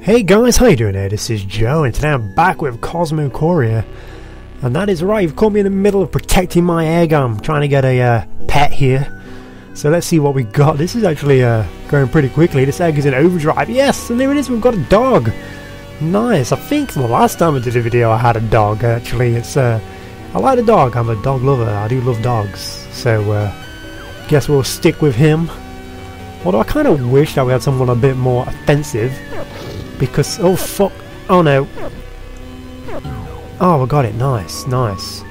Hey guys, how you doing here? This is Joe and today I'm back with Cosmochoria. And that is right, you've caught me in the middle of protecting my egg. I'm trying to get a pet here. So let's see what we got. This is actually going pretty quickly. This egg is in overdrive. Yes, and there it is, we've got a dog. Nice. I think the last time I did a video I had a dog actually. It's I like the dog, I'm a dog lover. I do love dogs. So guess we'll stick with him. Although I kind of wish that we had someone a bit more offensive. Because, oh fuck, oh no. Oh, I got it, nice, nice.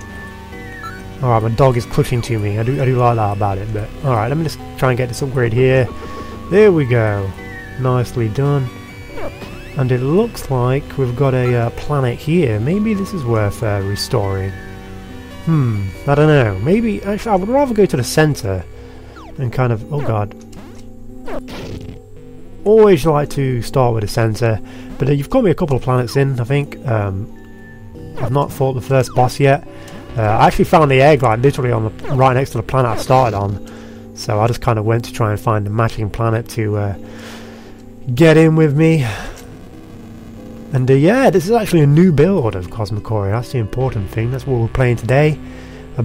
Alright, my dog is clutching to me, I do like that about it, but... Alright, let me just try and get this upgrade here. There we go. Nicely done. And it looks like we've got a planet here. Maybe this is worth restoring. I don't know. Maybe, actually, I would rather go to the centre. And kind of, oh god. Always like to start with a centre, but you've got me a couple of planets in, I think. I've not fought the first boss yet. I actually found the egg like literally on the right next to the planet I started on, so I just kind of went to try and find a matching planet to get in with me. And yeah, this is actually a new build of Cosmochoria. That's the important thing. That's what we're playing today. A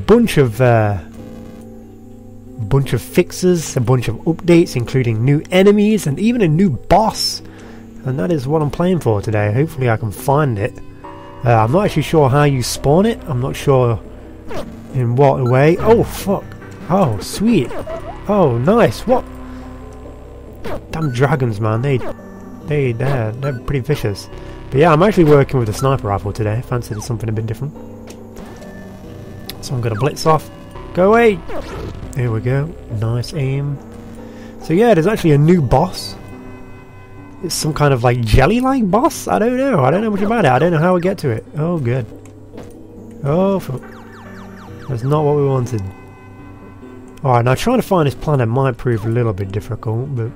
bunch of fixes, a bunch of updates, including new enemies and even a new boss, and that is what I'm playing for today. Hopefully I can find it. I'm not actually sure how you spawn it. I'm not sure in what way. Oh fuck, oh sweet, oh nice. What damn dragons, man. They're pretty vicious. But yeah, I'm actually working with a sniper rifle today. I fancy there's something a bit different, so I'm gonna blitz off. Go away! Here we go. Nice aim. So yeah, there's actually a new boss. It's some kind of like jelly-like boss? I don't know. I don't know much about it. I don't know how we get to it. Oh, good. Oh, fuck. That's not what we wanted. Alright, now trying to find this planet might prove a little bit difficult, but...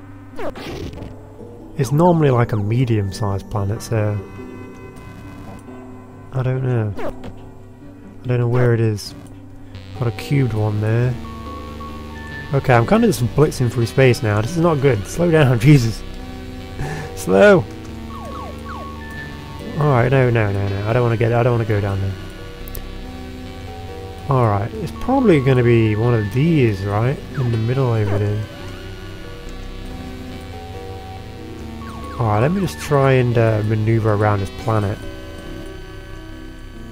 It's normally like a medium-sized planet, so... I don't know. I don't know where it is. Got a cubed one there. Okay, I'm kind of just blitzing through space now. This is not good. Slow down, Jesus. Slow. Alright, no. I don't want to go down there. Alright, it's probably going to be one of these, right? In the middle over there. Alright, let me just try and maneuver around this planet.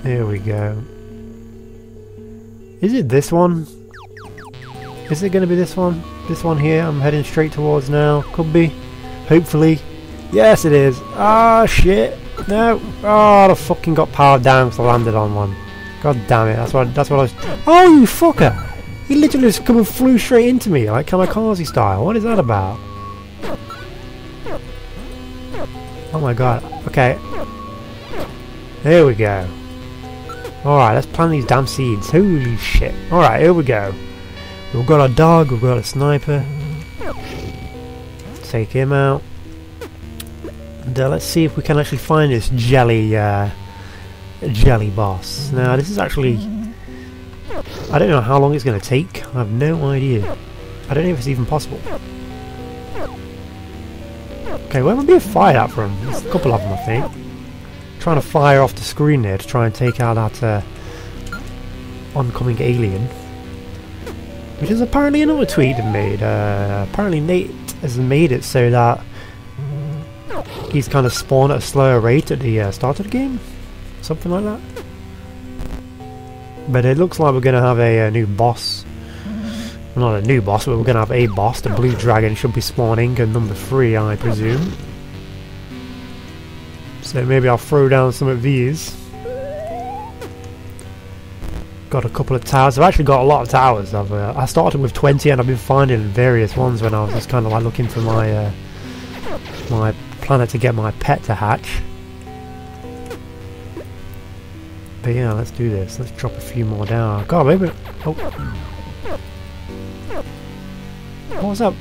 There we go. Is it this one? Is it going to be this one? This one here I'm heading straight towards now. Could be. Hopefully. Yes, it is. Ah, shit. No. Oh, I fucking got powered down because I landed on one. God damn it. That's what I was... Oh, you fucker! He literally just come and flew straight into me, like kamikaze style. What is that about? Oh my god. Okay. There we go. Alright, let's plant these damn seeds. Holy shit. Alright, here we go. We've got our dog, we've got a sniper. Let's take him out. And let's see if we can actually find this jelly boss. Now, this is actually... I don't know how long it's going to take. I have no idea. I don't know if it's even possible. Okay, where am I being fired at from? There's a couple of them, I think. Trying to fire off the screen there to try and take out that oncoming alien, which is apparently another tweet I made. Apparently Nate has made it so that he's kind of spawned at a slower rate at the start of the game, something like that. But it looks like we're going to have a new boss. Not a new boss, but we're going to have a boss. The blue dragon should be spawning at number 3, I presume. So maybe I'll throw down some of these. Got a couple of towers. I've actually got a lot of towers. I started with 20 and I've been finding various ones when I was just kind of like looking for my my planet to get my pet to hatch. But yeah, let's do this. Let's drop a few more down. God, maybe... Oh. What was that?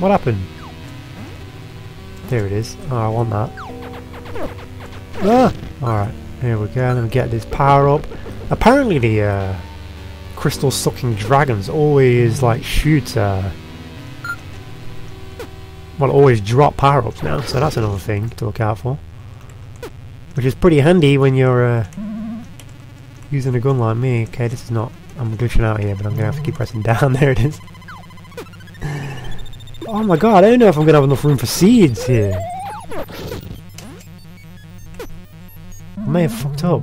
What happened? There it is. Oh, I want that. Ah! Alright, here we go. Let me get this power up. Apparently the crystal sucking dragons always like shoot well, always drop power-ups now, so that's another thing to look out for. Which is pretty handy when you're using a gun like me. Okay, this is not... I'm glitching out here, but I'm going to have to keep pressing down. There it is. Oh my god, I don't know if I'm going to have enough room for seeds here. I may have fucked up.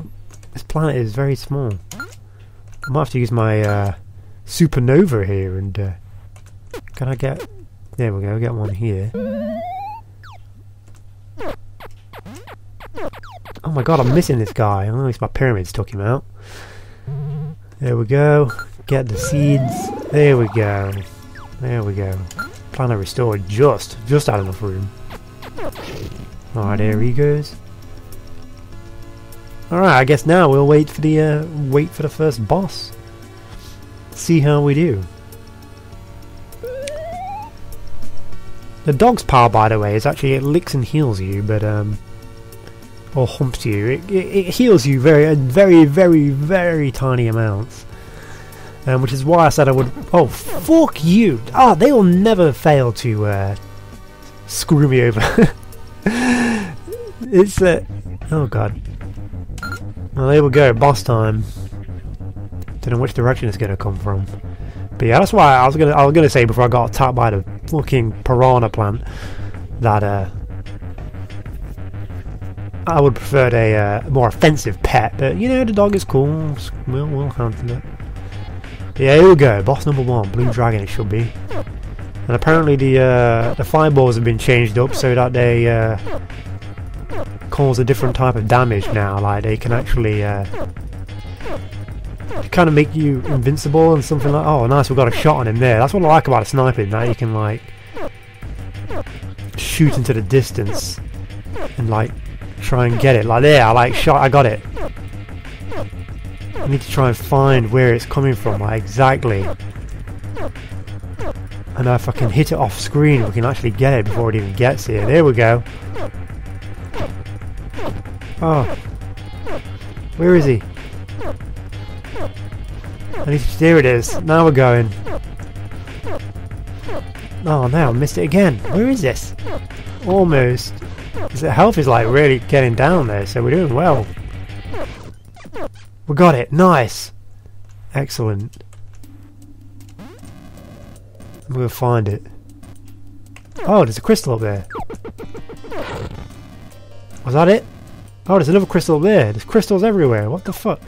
This planet is very small. I might have to use my supernova here and... can I get... There we go, get one here. Oh my god, I'm missing this guy. At least my pyramids took him out. There we go. Get the seeds. There we go. There we go. Planet restored. Just had enough room. Alright, here he goes. Alright, I guess now we'll wait for the first boss. See how we do. The dog's power, by the way, is actually it licks and heals you, but or humps you. It heals you very, very, very tiny amounts, which is why I said I would. Oh, fuck you! Ah, they will never fail to screw me over. It's oh god. Well, there we go, boss time. Don't know which direction it's gonna come from. But yeah, that's why I was gonna say before I got attacked by the fucking piranha plant that I would prefer a more offensive pet, but you know the dog is cool. We'll handle it. But yeah, here we go. Boss number one, blue dragon it should be. And apparently the fireballs have been changed up so that they cause a different type of damage now. Like they can actually. Kind of make you invincible and something like. Oh, nice! We got a shot on him there. That's what I like about sniping. That you can like shoot into the distance and like try and get it. Like there, I like shot. I got it. I need to try and find where it's coming from. Like exactly. And if I can hit it off screen, we can actually get it before it even gets here. There we go. Oh, where is he? There it is. Now we're going. Oh no, I missed it again. Where is this? Almost. The health is like really getting down there, so we're doing well. We got it. Nice. Excellent. I'm gonna find it. Oh, there's a crystal up there. Was that it? Oh, there's another crystal up there. There's crystals everywhere. What the fuck?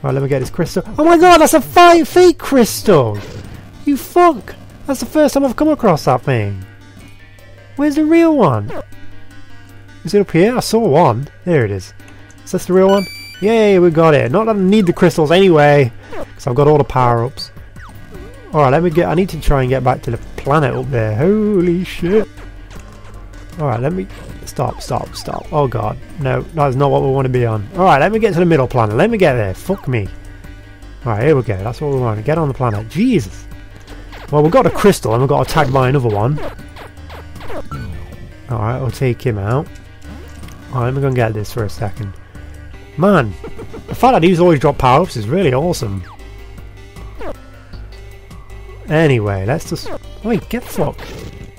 Right, let me get this crystal. Oh my god, that's a 5 feet crystal! You fuck! That's the first time I've come across that thing. Where's the real one? Is it up here? I saw one. There it is. Is this the real one? Yay, we got it. Not that I need the crystals anyway, because I've got all the power-ups. Alright, let me get... I need to try and get back to the planet up there. Holy shit! Alright, let me... Stop. Oh god. No, that's not what we want to be on. Alright, let me get to the middle planet. Let me get there. Fuck me. Alright, here we go. That's what we want. Get on the planet. Jesus. Well, we've got a crystal and we've got attacked by another one. Alright, I'll take him out. Alright, let me go and get this for a second. Man, the fact that he's always dropped power-ups is really awesome. Anyway, let's just... Wait, get fucked.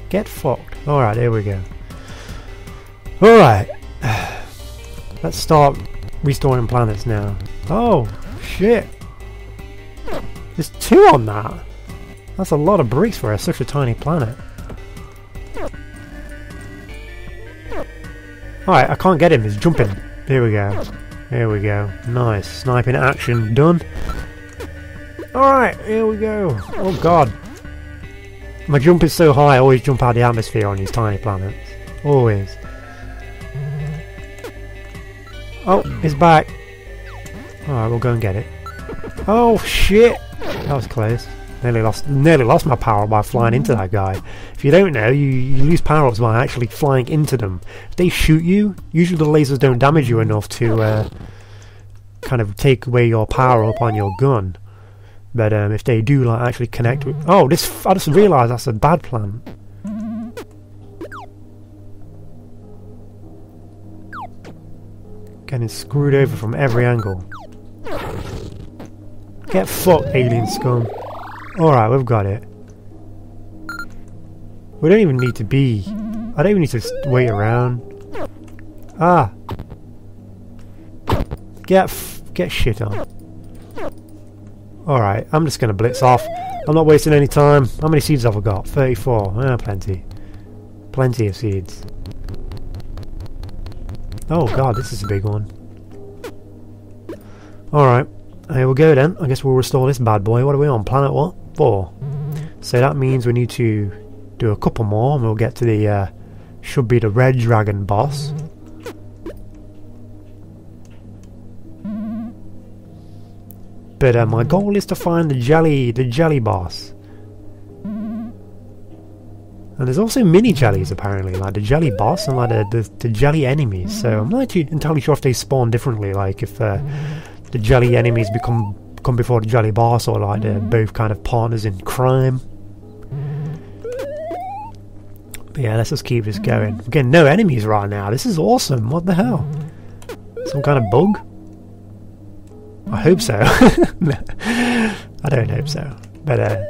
Get fucked. Alright, here we go. Alright, let's start restoring planets now. Oh, shit. There's 2 on that. That's a lot of bricks for such a tiny planet. Alright, I can't get him. He's jumping. Here we go. Here we go. Nice. Sniping action done. Alright, here we go. Oh, God. My jump is so high, I always jump out of the atmosphere on these tiny planets. Always. Oh, it's back. Alright, we'll go and get it. Oh shit! That was close. Nearly lost my power by flying into that guy. If you don't know, you lose power-ups by actually flying into them. If they shoot you, usually the lasers don't damage you enough to kind of take away your power-up on your gun. But if they do like actually connect with... Oh, this I just realised that's a bad plan. Getting screwed over from every angle. Get fucked, alien scum. Alright, we've got it. We don't even need to be... I don't even need to wait around. Ah! Get shit on. Alright, I'm just gonna blitz off. I'm not wasting any time. How many seeds have I got? 34. Ah, plenty. Plenty of seeds. Oh god, this is a big one. Alright, here we go then. I guess we'll restore this bad boy. What are we on? Planet what? 4. So that means we need to do a couple more and we'll get to the, should be the red dragon boss. But my goal is to find the jelly boss. And there's also mini jellies apparently, like the jelly boss and like the jelly enemies. So I'm not actually entirely sure if they spawn differently, like if the jelly enemies come before the jelly boss, or like they're both kind of partners in crime. But yeah, let's just keep this going. Again, no enemies right now. This is awesome. What the hell? Some kind of bug? I hope so. No, I don't hope so. But I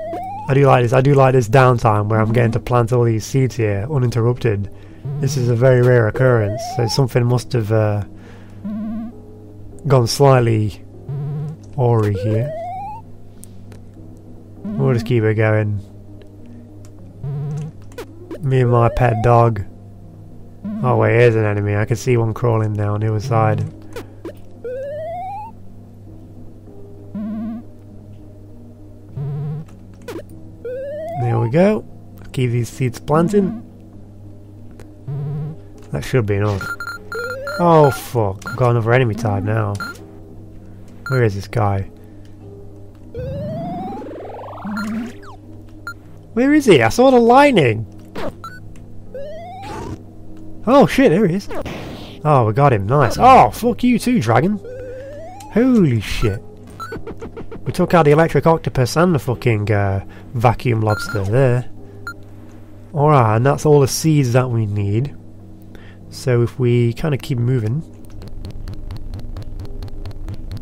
do like this. I do like this downtime where I'm getting to plant all these seeds here uninterrupted. This is a very rare occurrence. So something must have gone slightly awry here. We'll just keep it going. Me and my pet dog. Oh wait, here's an enemy. I can see one crawling down on the other side. There we go. Keep these seeds planting. That should be enough. Oh fuck, I've got another enemy type now. Where is this guy? Where is he? I saw the lightning! Oh shit, there he is. Oh, we got him, nice. Oh, fuck you too, dragon. Holy shit. We took out the electric octopus and the fucking vacuum lobster there. Alright, and that's all the seeds that we need. So if we kind of keep moving...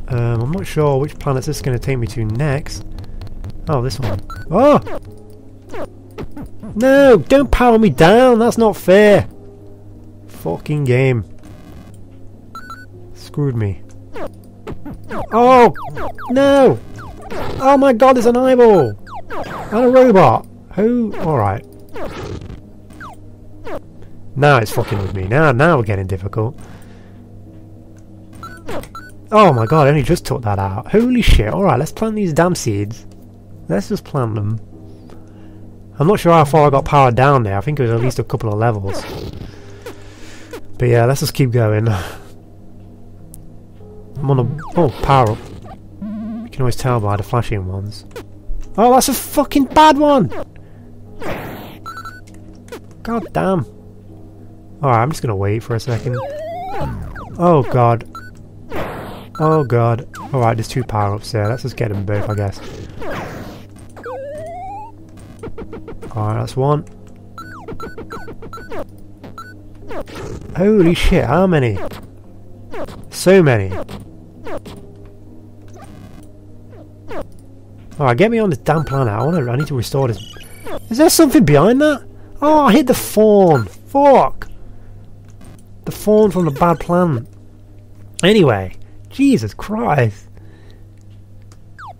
I'm not sure which planet this is going to take me to next. Oh, this one. Oh! No! Don't power me down! That's not fair! Fucking game. Screwed me. Oh! No! Oh my god, there's an eyeball! And a robot! Who? Alright. Now it's fucking with me. Now we're getting difficult. Oh my god, I only just took that out. Holy shit. Alright, let's plant these damn seeds. Let's just plant them. I'm not sure how far I got powered down there. I think it was at least a couple of levels. But yeah, let's just keep going. I'm on a... Oh, power up. You can always tell by the flashing ones. Oh, that's a fucking bad one! God damn. Alright, I'm just gonna wait for a second. Oh god. Oh god. Alright, there's two power-ups there. Let's just get them both, I guess. Alright, that's one. Holy shit, how many? So many. Alright, get me on this damn planet. I need to restore this. Is there something behind that? Oh, I hit the fawn. Fuck. The fawn from the bad planet. Anyway. Jesus Christ.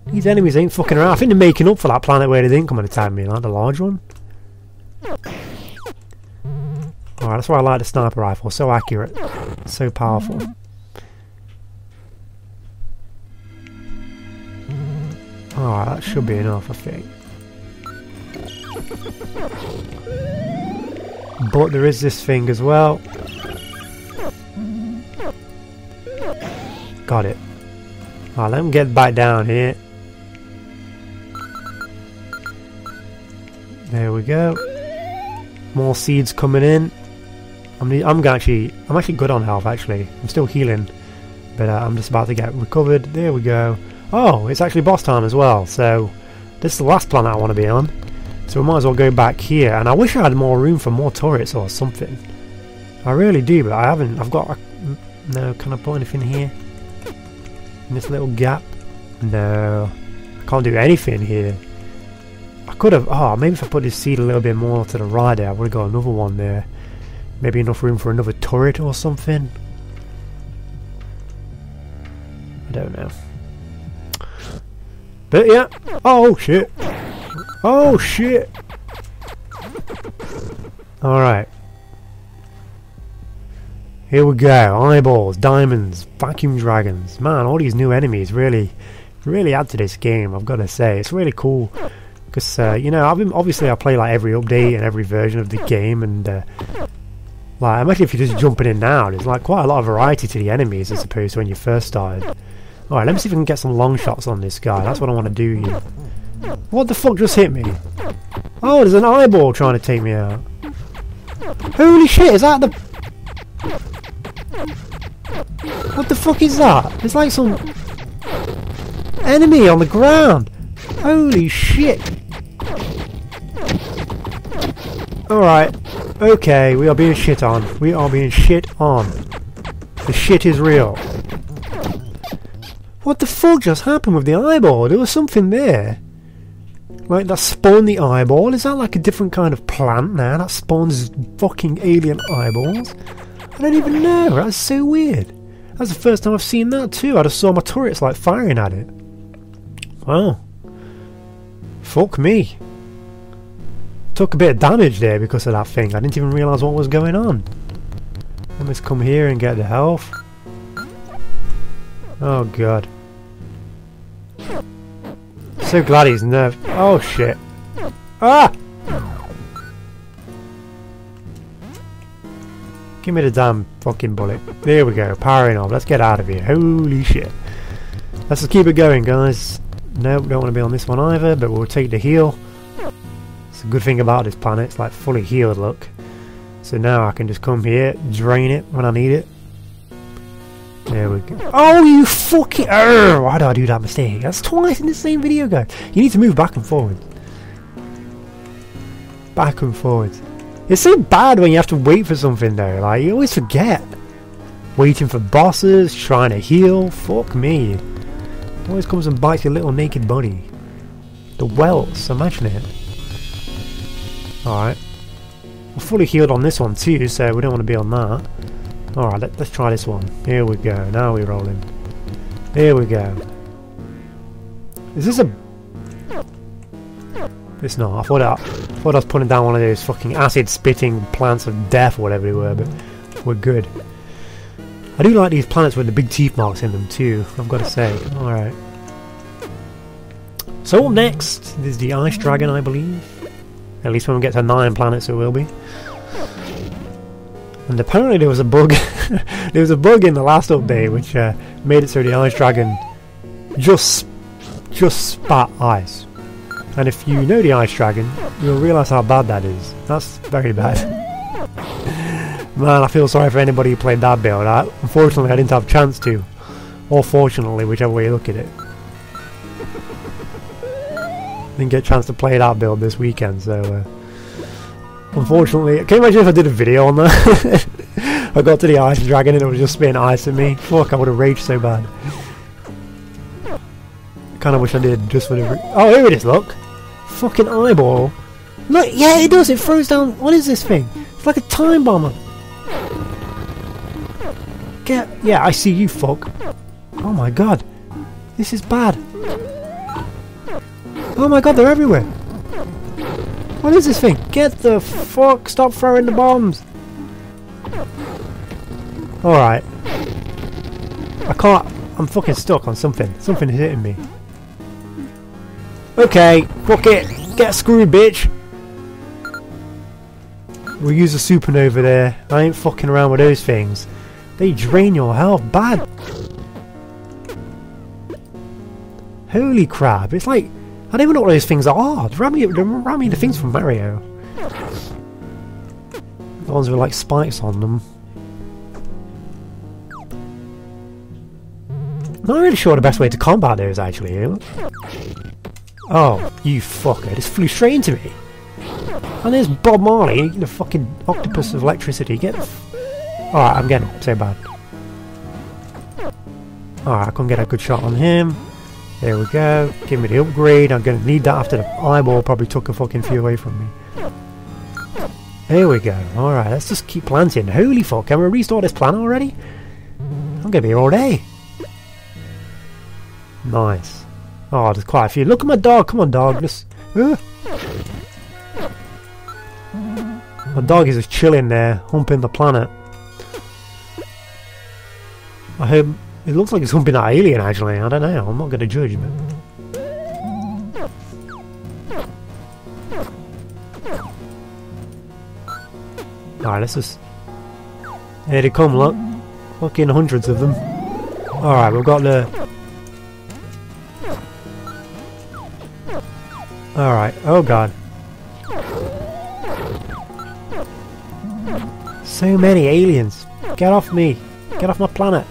These enemies ain't fucking around. I think they're making up for that planet where they didn't come and attack me, like the large one. Alright, that's why I like the sniper rifle. So accurate. So powerful. Alright, that should be enough, I think. But there is this thing as well. Got it. Alright, let me get back down here. There we go. More seeds coming in. I'm actually good on health, actually. I'm still healing. But I'm just about to get recovered. There we go. Oh, it's actually boss time as well, so this is the last planet I want to be on. So we might as well go back here, and I wish I had more room for more turrets or something. I really do, but I haven't. I've got... No, can I put anything here? In this little gap? No. I can't do anything here. I could have, oh, maybe if I put this seed a little bit more to the right there, I would have got another one there. Maybe enough room for another turret or something. I don't know. But yeah. Oh shit. Oh shit. Alright. Here we go. Eyeballs, diamonds, vacuum dragons. Man, all these new enemies really add to this game, I've got to say. It's really cool. Because, you know, obviously I play like every update and every version of the game, and like, imagine if you're just jumping in now, there's like quite a lot of variety to the enemies as opposed to when you first started. Alright, let me see if we can get some long shots on this guy. That's what I want to do here. What the fuck just hit me? Oh, there's an eyeball trying to take me out. Holy shit, is that the... What the fuck is that? It's like some... enemy on the ground! Holy shit! Alright. Okay, we are being shit on. We are being shit on. The shit is real. What the fuck just happened with the eyeball? There was something there. Like, that spawned the eyeball. Is that like a different kind of plant now? That spawns fucking alien eyeballs? I don't even know. That's so weird. That's the first time I've seen that too. I just saw my turrets like firing at it. Wow. Fuck me. Took a bit of damage there because of that thing. I didn't even realise what was going on. Let me just come here and get the health. Oh god. So glad he's nerfed. Oh shit. Ah! Give me the damn fucking bullet. There we go. Powering off. Let's get out of here. Holy shit. Let's just keep it going, guys. Nope, don't want to be on this one either, but we'll take the heal. It's a good thing about this planet, it's like fully healed, look. So now I can just come here, drain it when I need it. There we go. Oh, you fucking... Urgh, why do I do that mistake? That's twice in the same video, guys. You need to move back and forward. Back and forward. It's so bad when you have to wait for something, though. Like, you always forget. Waiting for bosses, trying to heal. Fuck me. Always comes and bites your little naked body. The welts, imagine it. Alright. We're fully healed on this one too, so we don't want to be on that. Alright, let's try this one. Here we go, now we're rolling. Here we go. Is this a... It's not, I thought I was putting down one of those fucking acid-spitting plants of death or whatever they were, but we're good. I do like these planets with the big teeth marks in them too, I've got to say. Alright. So up next is the Ice Dragon, I believe. At least when we get to 9 planets it will be. And apparently there was a bug in the last update which made it so the Ice Dragon just spat ice. And if you know the Ice Dragon, you'll realise how bad that is. That's very bad. Man, I feel sorry for anybody who played that build. Unfortunately, I didn't have a chance to. Or fortunately, whichever way you look at it. Didn't get a chance to play that build this weekend, so... unfortunately... Can you imagine if I did a video on that? I got to the Ice Dragon and it was just spitting ice at me. Fuck, I would have raged so bad. Kind of wish I did, just for the... Oh, here it is, look! Fucking eyeball! Look, yeah, it does! It throws down... What is this thing? It's like a time bomber! Get, yeah, I see you, fuck. Oh my god. This is bad. Oh my god, they're everywhere. What is this thing? Get the fuck. Stop throwing the bombs. Alright. I can't. I'm fucking stuck on something. Something is hitting me. Okay, fuck it. Get screwed, bitch. We'll use a supernova there. I ain't fucking around with those things. They drain your health bad. Holy crap, it's like... I don't even know what those things are. They're the things from Mario. The ones with like spikes on them. Not really sure the best way to combat those actually. Oh, you fucker. This flew straight into me. And there's Bob Marley, the fucking octopus of electricity. Get the... Alright, I'm getting so bad. Alright, I couldn't get a good shot on him. There we go. Give me the upgrade. I'm gonna need that after the eyeball probably took a fucking few away from me. There we go. Alright, let's just keep planting. Holy fuck, can we restore this plant already? I'm gonna be here all day. Nice. Oh, there's quite a few. Look at my dog. Come on, dog. My dog is just chilling there, humping the planet. I hope... It looks like it's humping that alien, actually. I don't know. I'm not going to judge him. Alright, let's just... Here they come, look. Fucking hundreds of them. Alright, we've got the... Alright, oh god. So many aliens. Get off me. Get off my planet.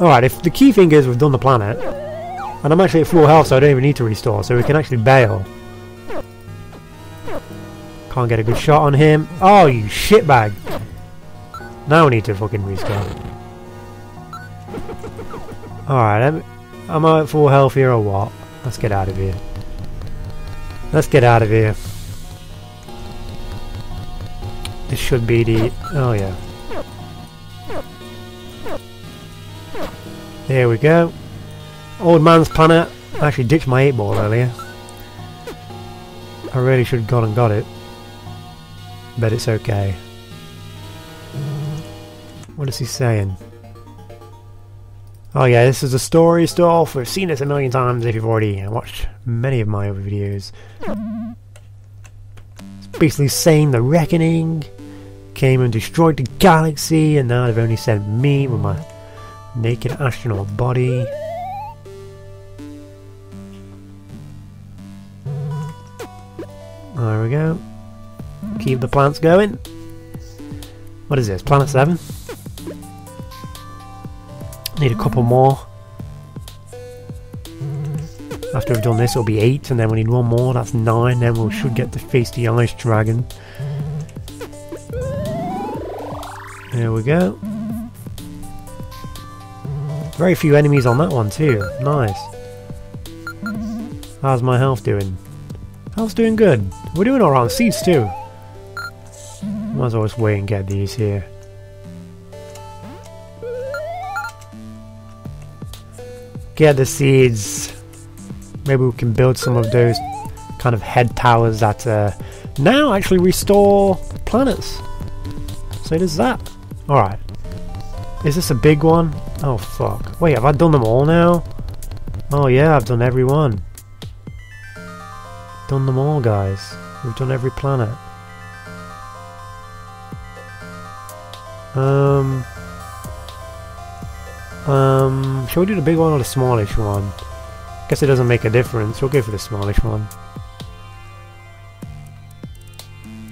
Alright, if the key thing is we've done the planet. And I'm actually at full health, so I don't even need to restore, so we can actually bail. Can't get a good shot on him. Oh, you shitbag. Now we need to fucking restore. Alright, let me... Am I at full health here or what? Let's get out of here. Let's get out of here. This should be the... Oh yeah. There we go. Old man's planet. I actually ditched my 8-ball earlier. I really should have gone and got it. But it's okay. What is he saying? Oh yeah, this is the story stuff. We've seen this a million times if you've already watched many of my other videos. It's basically saying the Reckoning came and destroyed the galaxy, and now they've only sent me with my naked astronaut body. There we go. Keep the plants going. What is this? Planet 7? Need a couple more. After we've done this it'll be 8, and then we need one more, that's 9, then we should get to face the ice dragon. There we go. Very few enemies on that one too, nice. How's my health doing? Health's doing good. We're doing alright on seeds too. Might as well just wait and get these here. Get the seeds. Maybe we can build some of those kind of head towers that now actually restore planets. So does that. Alright. Is this a big one? Oh fuck. Wait, have I done them all now? Oh yeah, I've done every one. Done them all, guys. We've done every planet. Shall we do the big one or the smallish one? Guess it doesn't make a difference. We'll go for the smallish one.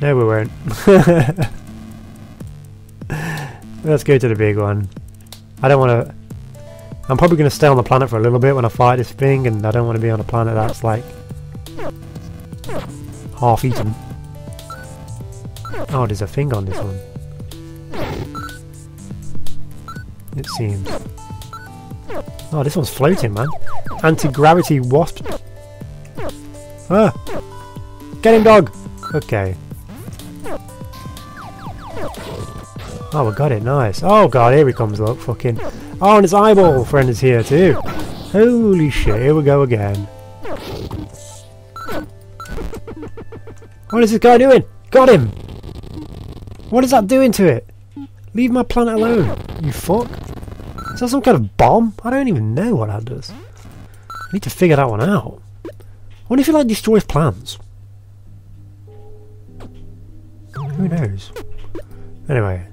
No, we won't. Let's go to the big one. I don't want to... I'm probably going to stay on the planet for a little bit when I fight this thing, and I don't want to be on a planet that's like... half eaten. Oh, there's a thing on this one. It seems. Oh, this one's floating, man. Anti-gravity wasp. Ah! Get him, dog! Okay. Oh, we got it. Nice. Oh, God. Here he comes, look. Fucking... Oh, and his eyeball friend is here, too. Holy shit. Here we go again. What is this guy doing? Got him! What is that doing to it? Leave my planet alone, you fuck. Is that some kind of bomb? I don't even know what that does. I need to figure that one out. I wonder if it like destroys plants. Who knows? Anyway.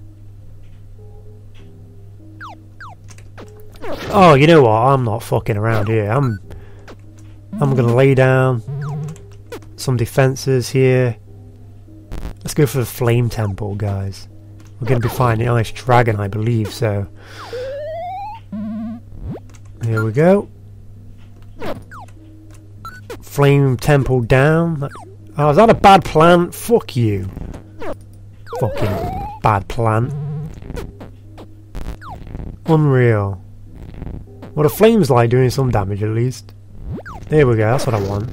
Oh, you know what? I'm not fucking around here. I'm gonna lay down some defenses here. Let's go for the flame temple, guys. We're gonna be fighting the ice dragon, I believe, so. Here we go. Flame temple down. Oh, is that a bad plan? Fuck you. Fucking bad plan. Unreal. Well, the flame's like doing some damage at least. There we go, that's what I want.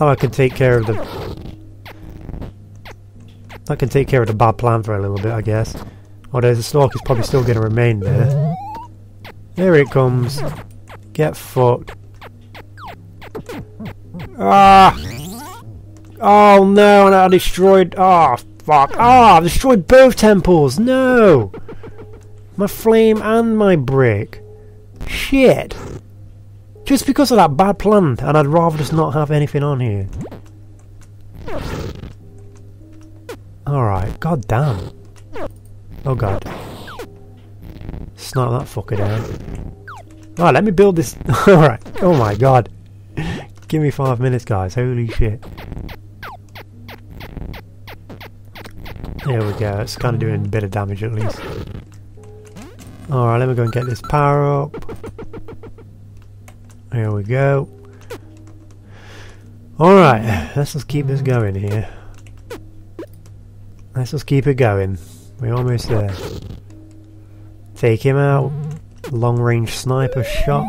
Now I can take care of the... I can take care of the bad plan for a little bit, I guess. Although the stalk is probably still going to remain there. Here it comes. Get fucked. Ah! Oh no, and I destroyed... Ah, fuck. Ah, I destroyed both temples! No! My flame and my brick. Shit! Just because of that bad plan, and I'd rather just not have anything on here. Alright, god damn. Oh god. Snot that fucker down. Alright, let me build this... Alright, oh my god. Give me 5 minutes, guys, holy shit. There we go, it's kind of doing a bit of damage at least. Alright, let me go and get this power up. There we go. Alright, let's just keep this going here. Let's just keep it going. We're almost there. Take him out. Long range sniper shot.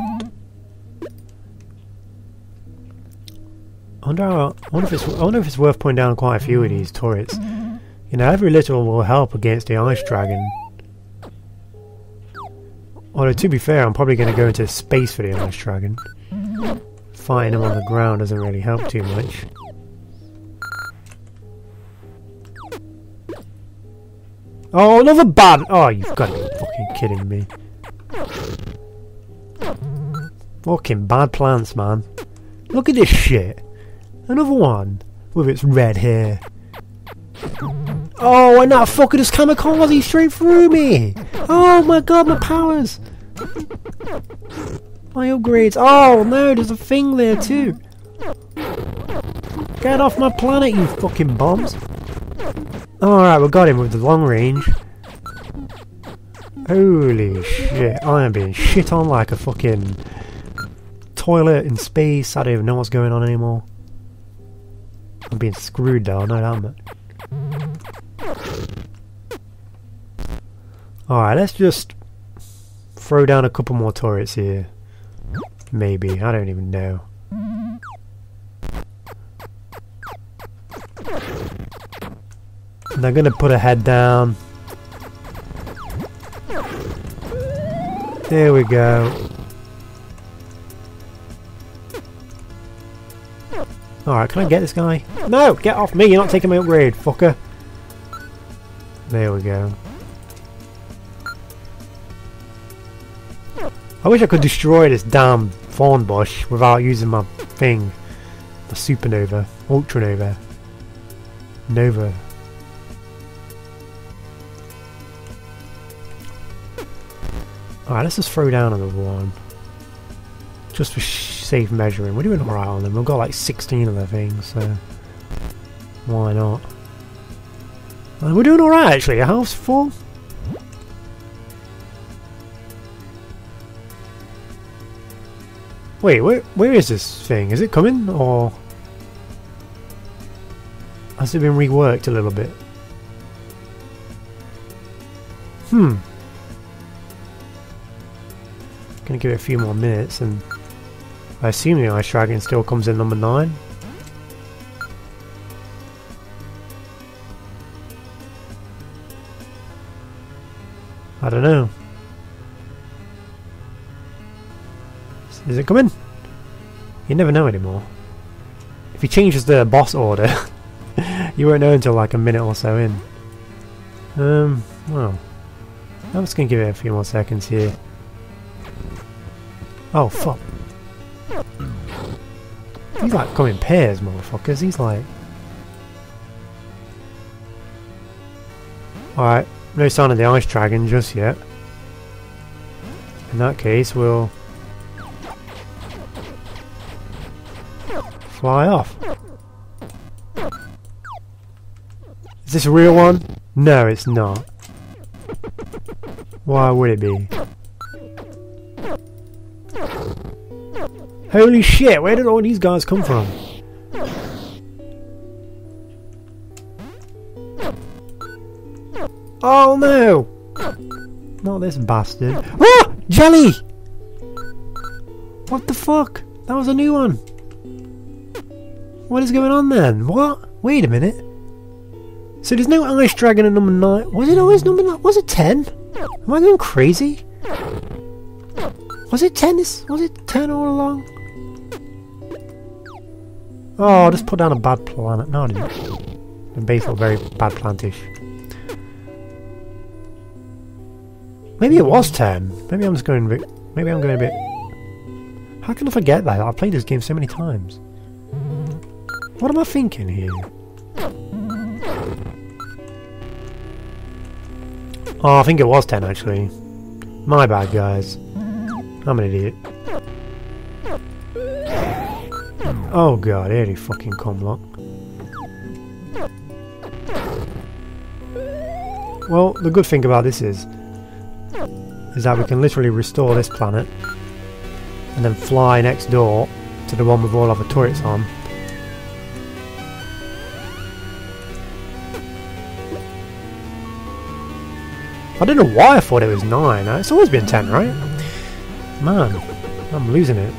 I wonder if it's worth putting down quite a few of these turrets. You know, every little will help against the ice dragon. Although, to be fair, I'm probably going to go into space for the ice dragon. Fighting him on the ground doesn't really help too much. Oh, another bad! Oh, you've got to be fucking kidding me. Fucking bad plants, man. Look at this shit. Another one. With its red hair. Oh, and that fucker just kamikaze straight through me! Oh my god, my powers! My upgrades. Oh no, there's a thing there too! Get off my planet, you fucking bombs! Alright, we got him with the long range. Holy shit, I am being shit on like a fucking toilet in space. I don't even know what's going on anymore. I'm being screwed though, I know that much. Alright, let's just throw down a couple more turrets here. Maybe, I don't even know. And I'm gonna put a head down. There we go. Alright, can I get this guy? No! Get off me! You're not taking my upgrade, fucker! There we go. I wish I could destroy this damn thorn bush without using my thing. The supernova. Ultranova. Nova. Alright, let's just throw down another one. Just for safe measuring. We're doing alright on them. We've got like 16 of their things, so... Why not? And we're doing alright actually. A house full? Wait, where is this thing? Is it coming, or has it been reworked a little bit? Hmm. Gonna give it a few more minutes, and I assume the ice dragon still comes in number 9. I don't know. Is it coming? You never know anymore. If he changes the boss order, you won't know until like a minute or so in. Well, I'm just gonna give it a few more seconds here. Oh fuck! He's like coming pairs, motherfuckers. He's like, all right, no sign of the ice dragon just yet. In that case, we'll fly off. Is this a real one? No, it's not. Why would it be? Holy shit, where did all these guys come from? Oh no! Not this bastard. Ah! Jelly! What the fuck? That was a new one. What is going on then? What? Wait a minute. So there's no Ice Dragon at number 9. Was it always number 9? Was it 10? Am I going crazy? Was it 10? Was it 10 all along? Oh, I just put down a bad planet. No, I didn't. The base was very bad plantish. Maybe it was 10. Maybe I'm just going a bit. Maybe I'm going a bit. How can I forget that? I've played this game so many times. What am I thinking here? Oh, I think it was 10 actually. My bad, guys. I'm an idiot. Oh god, here he fucking come, look. Well, the good thing about this is that we can literally restore this planet and then fly next door to the one with all other turrets on. I don't know why I thought it was 9. It's always been 10, right? Man, I'm losing it.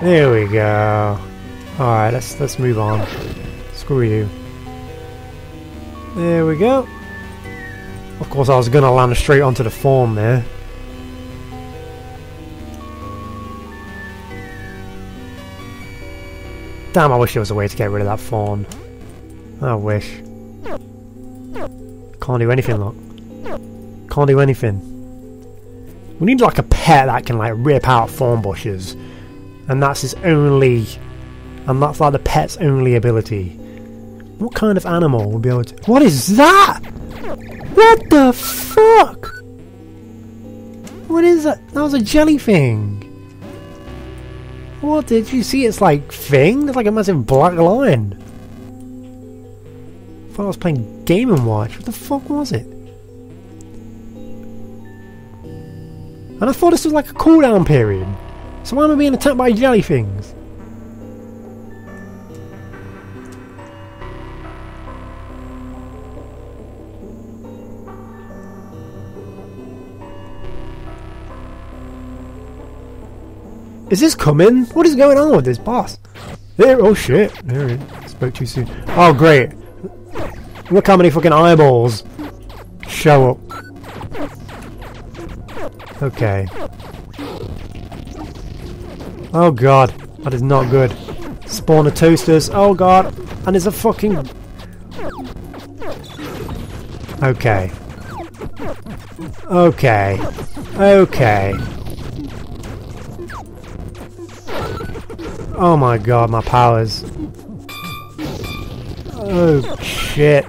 There we go. Alright, let's move on. Screw you. There we go. Of course I was gonna land straight onto the form there. Damn, I wish there was a way to get rid of that fawn. I wish. Can't do anything, look. Can't do anything. We need like a pet that can like rip out thorn bushes. And that's his only... And that's like the pet's only ability. What kind of animal would be able to... What is that?! What the fuck?! What is that? That was a jelly thing. What did you see? It's like thing? There's like a massive black line. I thought I was playing Game & Watch. What the fuck was it? And I thought this was like a cooldown period. So why am I being attacked by jelly things? Is this coming? What is going on with this boss? There, oh shit. There it is. Spoke too soon. Oh great. Look how many fucking eyeballs show up. Okay. Oh god. That is not good. Spawn of toasters. Oh god. And there's a fucking... Okay. Okay. Okay. Oh my god, my powers. Oh shit.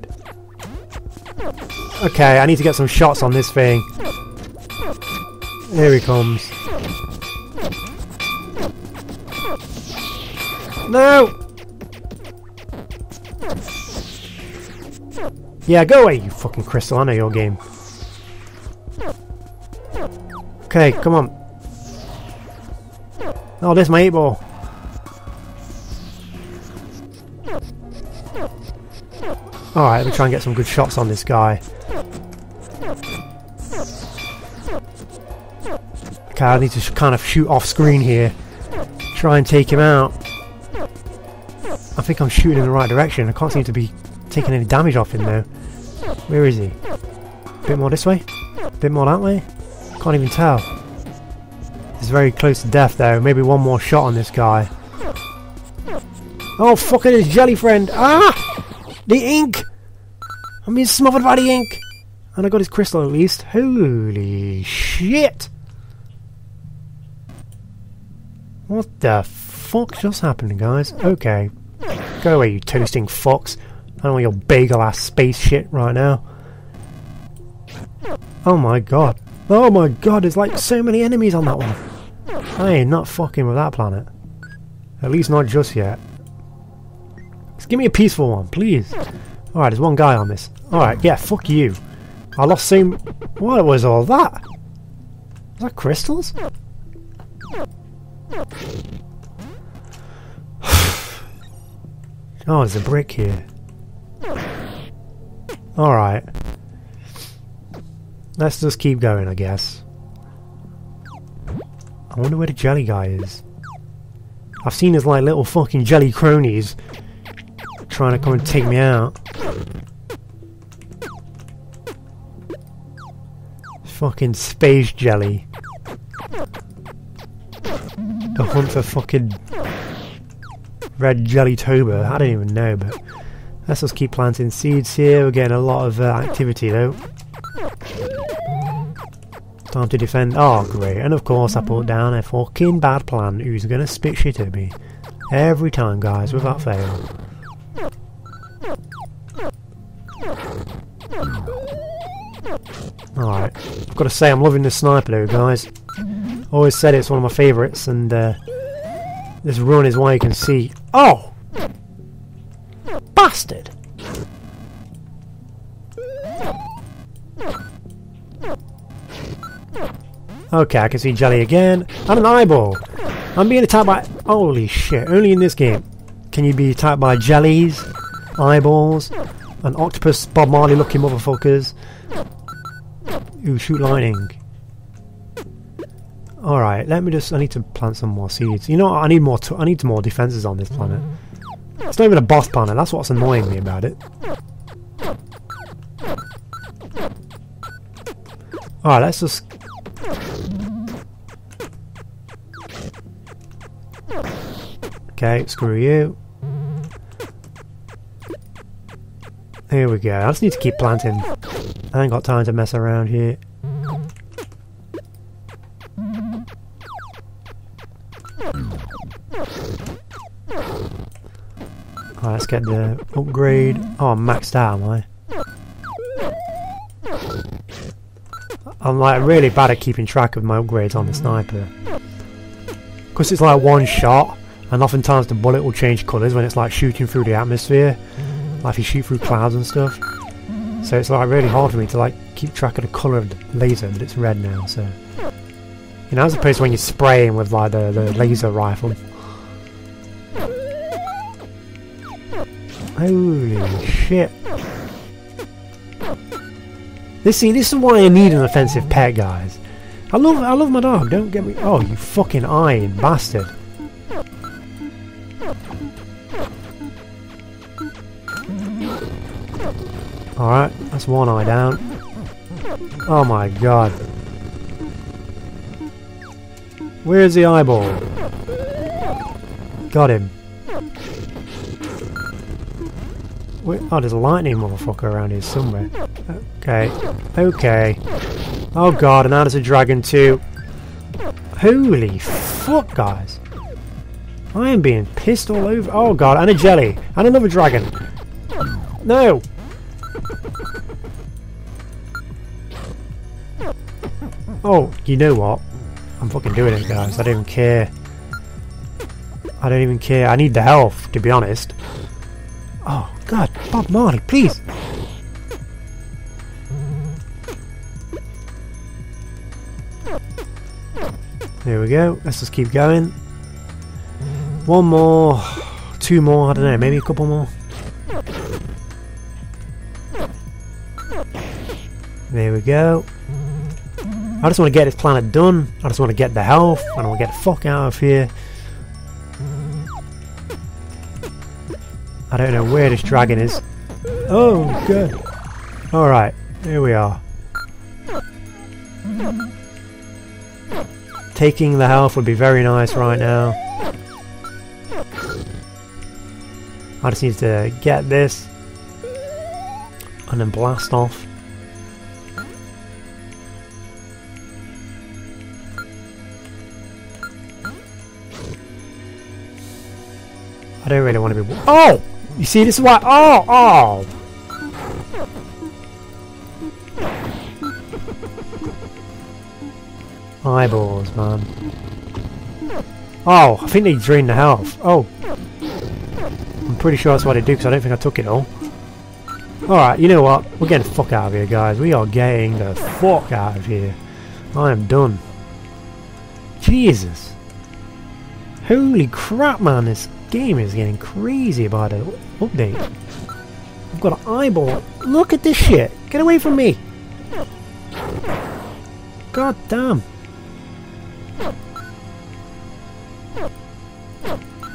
Okay, I need to get some shots on this thing. Here he comes. No! Yeah, go away, you fucking crystal. I know your game. Okay, come on. Oh, there's my 8-ball. Alright, let me try and get some good shots on this guy. Okay, I need to kind of shoot off screen here. Try and take him out. I think I'm shooting in the right direction. I can't seem to be taking any damage off him though. Where is he? Bit more this way? Bit more that way? Can't even tell. He's very close to death though. Maybe one more shot on this guy. Oh, fucking his jelly friend! Ah! The ink! I'm being smothered by the ink! And I got his crystal at least. Holy shit! What the fuck just happened, guys? Okay. Go away, you toasting fox. I don't want your bagel ass space shit right now. Oh my god. Oh my god, there's like so many enemies on that one. I ain't not fucking with that planet. At least not just yet. Give me a peaceful one, please. Alright, there's one guy on this. Alright, yeah, fuck you. I lost so... What was all that? Was that crystals? Oh, there's a brick here. Alright. Let's just keep going, I guess. I wonder where the jelly guy is. I've seen his like little fucking jelly cronies trying to come and take me out. Fucking space jelly. The hunt for fucking red jelly tober. I don't even know, but let's just keep planting seeds here. We're getting a lot of activity though. Time to defend. Oh great, and of course I put down a fucking bad plan who's gonna spit shit at me. Every time, guys, without fail. Alright, I've gotta say I'm loving this sniper though, guys. Always said it's one of my favourites, and this run is why you can see. Oh! Bastard! Okay, I can see jelly again. I'm an eyeball! I'm being attacked by. Holy shit, only in this game can you be attacked by jellies, eyeballs, and octopus Bob Marley looking motherfuckers who shoot lightning. Alright, let me just. I need to plant some more seeds. You know what? I need more defenses on this planet. It's not even a boss planet. That's what's annoying me about it. Alright, let's just. Okay, screw you. Here we go. I just need to keep planting. I ain't got time to mess around here. Alright, let's get the upgrade. Oh, I'm maxed out, am I? I'm like really bad at keeping track of my upgrades on the sniper. Because it's like one shot, and oftentimes the bullet will change colours when it's like shooting through the atmosphere. Like if you shoot through clouds and stuff. So it's like really hard for me to like keep track of the colour of the laser, but it's red now, so. You know, as opposed to when you're spraying with like the laser rifle. Holy shit. This is why I need an offensive pet, guys. I love my dog, don't get me. Oh, you fucking iron bastard. Alright, that's one eye down. Oh my god. Where's the eyeball? Got him. Oh, there's a lightning motherfucker around here somewhere. Okay. Okay. Oh god, and now there's a dragon too. Holy fuck, guys. I am being pissed all over. Oh god, and a jelly. And another dragon. No! Oh, you know what? I'm fucking doing it, guys. I don't even care. I don't even care. I need the health, to be honest. Oh god, Bob Marley, please! There we go, let's just keep going. One more, two more, I don't know, maybe a couple more. There we go. I just want to get this planet done, I just want to get the health, I don't want to get the fuck out of here. I don't know where this dragon is. Oh, good. Alright, here we are. Taking the health would be very nice right now. I just need to get this. And then blast off. I don't really want to be. Oh! You see, this is why. Oh! Oh! Eyeballs, man. Oh, I think they drain the health. Oh. I'm pretty sure that's what they do, because I don't think I took it all. Alright, you know what? We're getting the fuck out of here, guys. We are getting the fuck out of here. I am done. Jesus. Holy crap, man. This game is getting crazy about an update. I've got an eyeball. Look at this shit. Get away from me. God damn.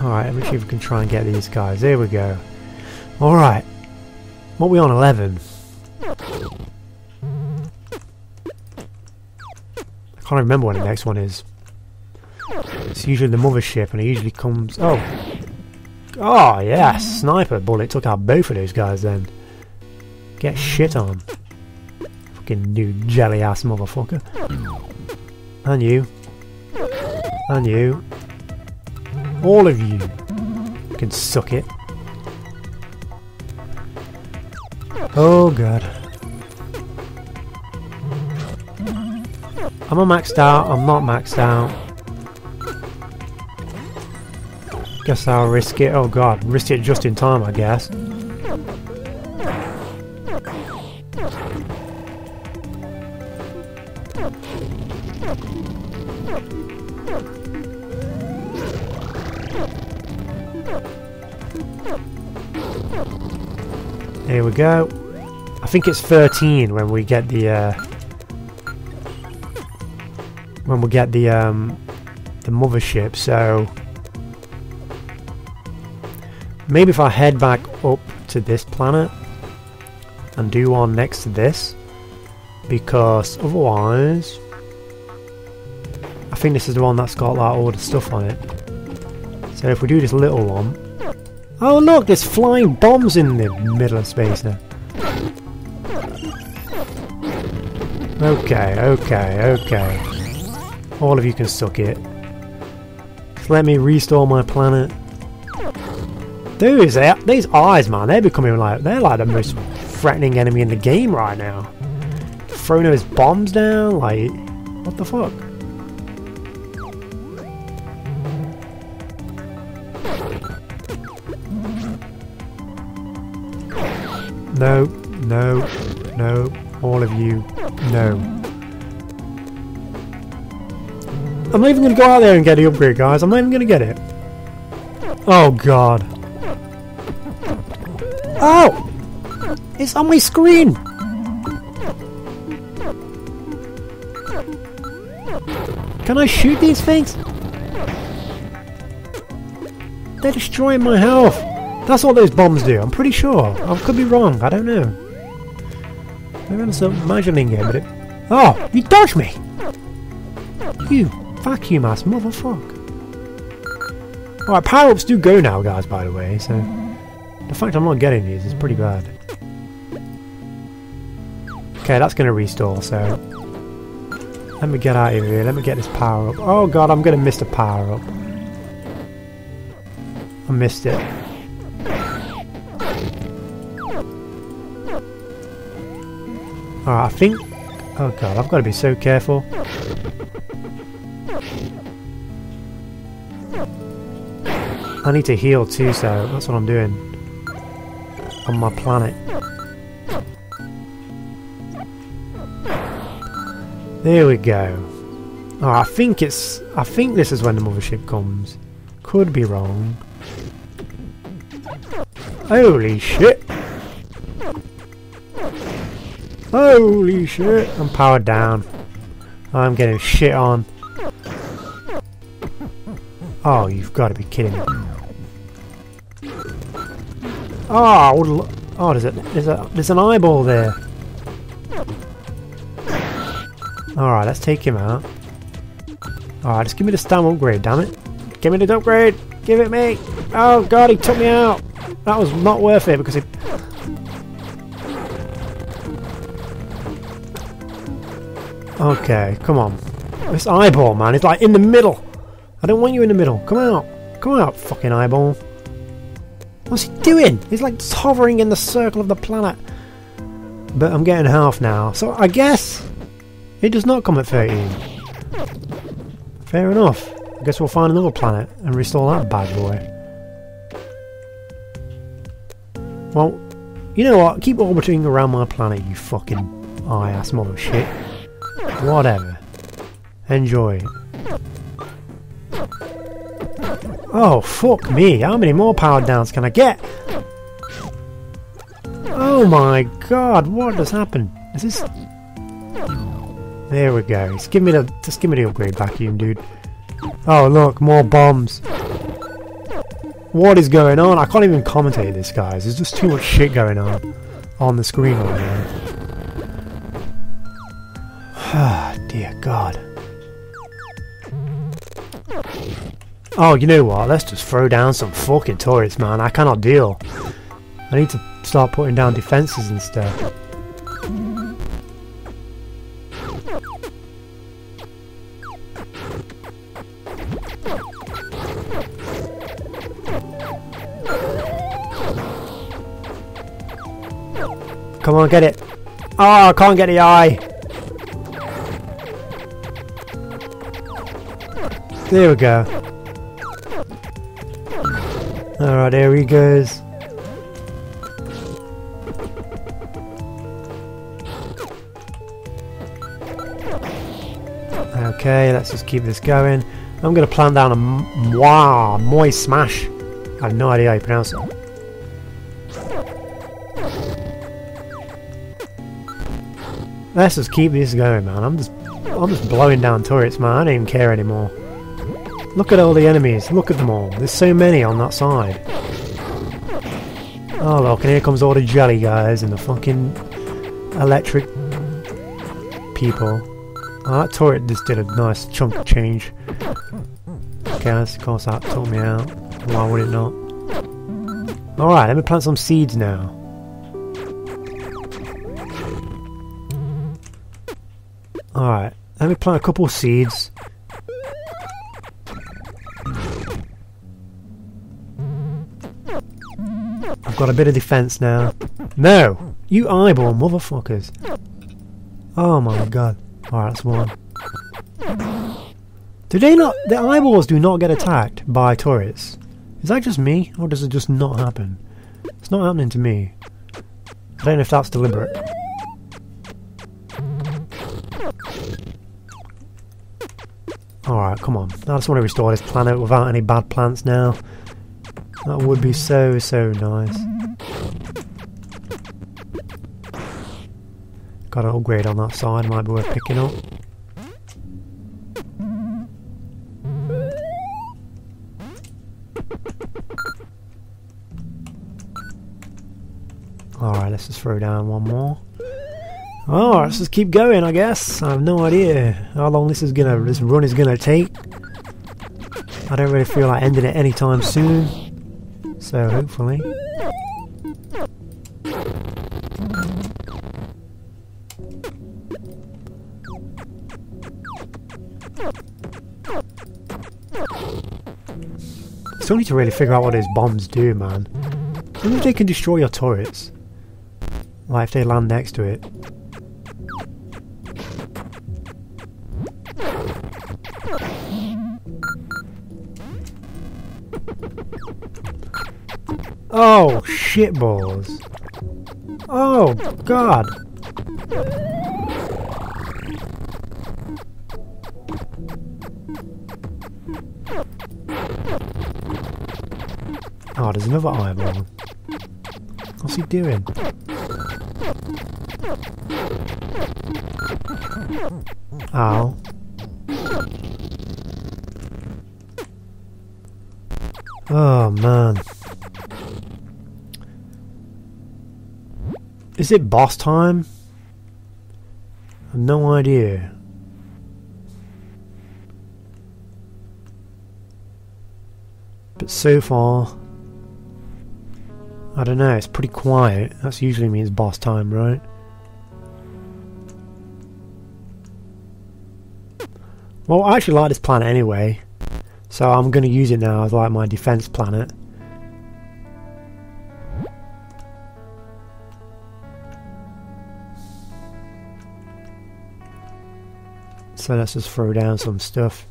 Alright, let me see if we can try and get these guys. There we go. Alright. What are we on? 11. I can't remember when the next one is. It's usually the mothership, and it usually comes... Oh! Oh, yeah! Sniper bullet took out both of those guys then. Get shit on. Fucking new jelly-ass motherfucker. And you. And you. All of you can suck it. Oh god. Am I maxed out? I'm not maxed out. Guess I'll risk it. Oh god, risk it just in time, I guess. Here we go. I think it's 13 when we get the the mothership. So maybe if I head back up to this planet and do one next to this, because otherwise, I think this is the one that's got like all the stuff on it. So if we do this little one. Oh look, there's flying bombs in the middle of space now. Okay, okay, okay. All of you can suck it. Just let me restore my planet. Dude, these eyes, man, they're becoming like... They're like the most threatening enemy in the game right now. Throwing those bombs down, like... What the fuck? No, no, no, all of you, no. I'm not even going to go out there and get the upgrade, guys. I'm not even going to get it. Oh, God. Oh! It's on my screen! Can I shoot these things? They're destroying my health. That's all those bombs do, I'm pretty sure. I could be wrong, I don't know. Maybe I'm still imagining it, but it... Oh! You dodged me! You vacuum-ass motherfucker. Alright, power-ups do go now, guys, by the way, so... The fact I'm not getting these is pretty bad. Okay, that's gonna restore, so... Let me get out of here, let me get this power-up. Oh god, I'm gonna miss the power-up. I missed it. Alright, I think... Oh god, I've got to be so careful. I need to heal too, so that's what I'm doing. On my planet. There we go. Alright, I think this is when the mothership comes. Could be wrong. Holy shit! Holy shit! I'm powered down. I'm getting shit on. Oh, you've got to be kidding me. Oh, I would oh, there's an eyeball there. Alright, let's take him out. Alright, just give me the stamp upgrade, damn it. Give me the upgrade! Give it me! Oh god, he took me out! That was not worth it because he... Okay, come on. This eyeball, man, it's like in the middle. I don't want you in the middle. Come out. Come out, fucking eyeball. What's he doing? He's like hovering in the circle of the planet. But I'm getting half now. So I guess it does not come at 13. Fair enough. I guess we'll find another planet and restore that bad boy. Well, you know what? Keep orbiting around my planet, you fucking ass mother shit. Whatever. Enjoy. Oh, fuck me. How many more power downs can I get? Oh my god, what has happened? Is this... There we go. Just give me the, upgrade vacuum, dude. Oh look, more bombs. What is going on? I can't even commentate this, guys. There's just too much shit going on the screen right now. Ah, dear God. Oh, you know what? Let's just throw down some fucking turrets, man. I cannot deal. I need to start putting down defenses and stuff. Come on, get it. Oh, I can't get the eye. There we go. Alright, here he goes. Okay, let's just keep this going. I'm going to plan down a moi smash. I have no idea how you pronounce it. Let's just keep this going, man. I'm just blowing down turrets, man. I don't even care anymore. Look at all the enemies, look at them all. There's so many on that side. Oh look, and here comes all the jelly guys and the fucking electric people. Oh, that turret just did a nice chunk of change. Okay, of course that took me out. Why would it not? Alright, let me plant some seeds now. Alright, let me plant a couple of seeds. Got a bit of defense now. No! You eyeball motherfuckers. Oh my god. Alright, that's one. Do they not... The eyeballs do not get attacked by turrets. Is that just me? Or does it just not happen? It's not happening to me. I don't know if that's deliberate. Alright, come on. I just want to restore this planet without any bad plants now. That would be so, so nice. Got an upgrade on that side, might be worth picking up. Alright, let's just throw down one more. Alright, let's just keep going, I guess. I have no idea how long this run is gonna take. I don't really feel like ending it anytime soon. So hopefully. Still need to really figure out what those bombs do, man. I wonder if they can destroy your turrets. Like if they land next to it. Oh, shit balls. Oh, God. Oh, there's another eyeball. What's he doing? Ow. Oh, man. Is it boss time? I have no idea. But so far, I don't know, it's pretty quiet. That usually means boss time, right? Well, I actually like this planet anyway, so I'm going to use it now as like my defense planet. So let's just throw down some stuff.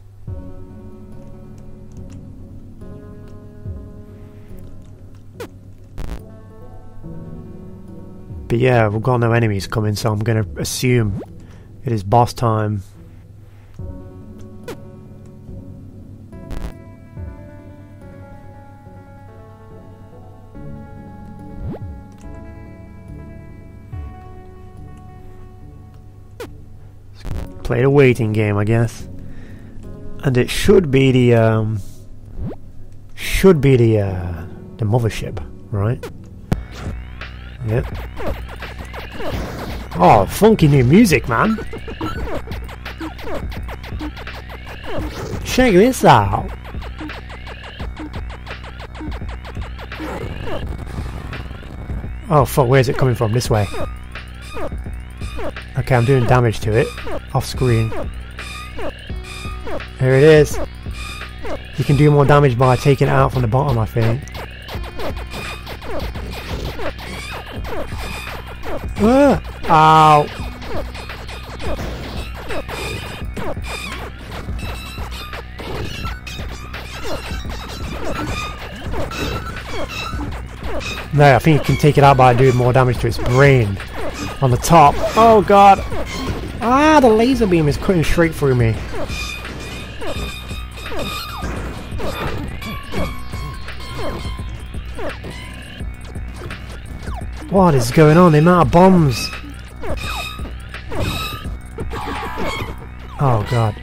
But yeah, we've got no enemies coming, so I'm going to assume it is boss time. played a waiting game, I guess. And it should be the mothership, right? Yep. Oh, funky new music, man! Check this out! Oh fuck, where's it coming from? This way. Okay, I'm doing damage to it. Off screen. Here it is. You can do more damage by taking it out from the bottom, I think. Ow! No, I think you can take it out by doing more damage to its brain. On the top. Oh god! Ah, the laser beam is cutting straight through me. What is going on? The amount of bombs! Oh god.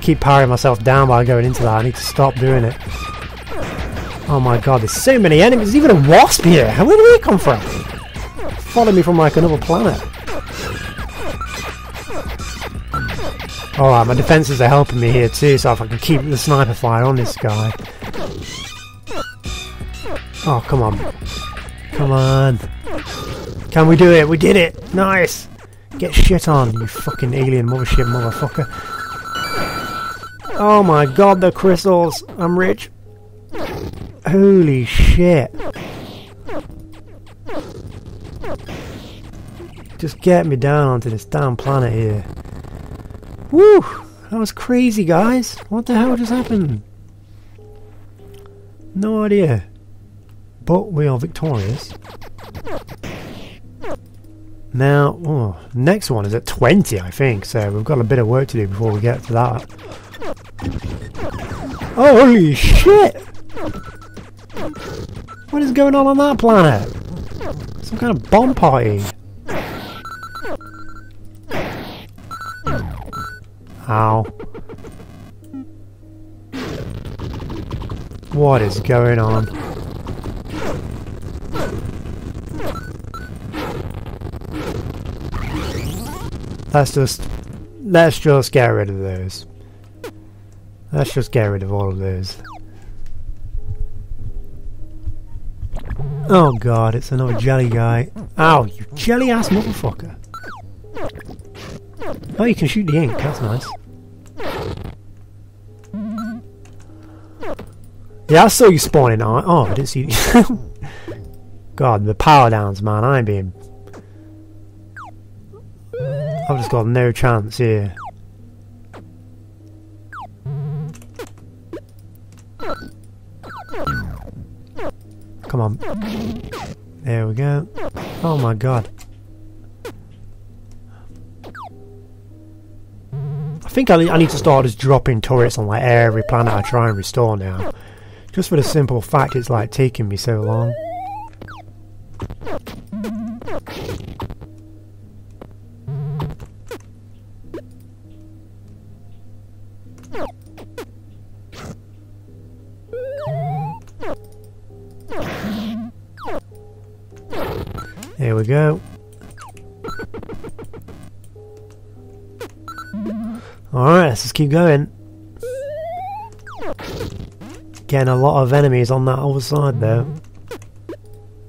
Keep powering myself down while going into that. I need to stop doing it. Oh my god, there's so many enemies! There's even a wasp here! Where did they come from? Follow me from like another planet. Alright, my defenses are helping me here too, so if I can keep the sniper fire on this guy. Oh, come on. Come on. Can we do it? We did it! Nice! Get shit on, you fucking alien mothership motherfucker. Oh my god, the crystals! I'm rich. Holy shit. Just get me down onto this damn planet here. Woo! That was crazy, guys. What the hell just happened? No idea. But we are victorious. Now, oh, next one is at 20, I think. So we've got a bit of work to do before we get to that. Holy shit! What is going on that planet? Some kind of bomb party. Ow. What is going on? Let's just get rid of those. Let's just get rid of all of those. Oh god, it's another jelly guy. Ow, you jelly ass motherfucker. Oh, you can shoot the ink, that's nice. Yeah, I saw you spawning. Oh, I didn't see you. God, the power downs, man, I ain't being... I've just got no chance here. Come on. There we go. Oh my god. I think I need to start just dropping turrets on like every planet I try and restore now. Just for the simple fact it's like taking me so long. Here we go. Alright, let's just keep going. Getting a lot of enemies on that other side though.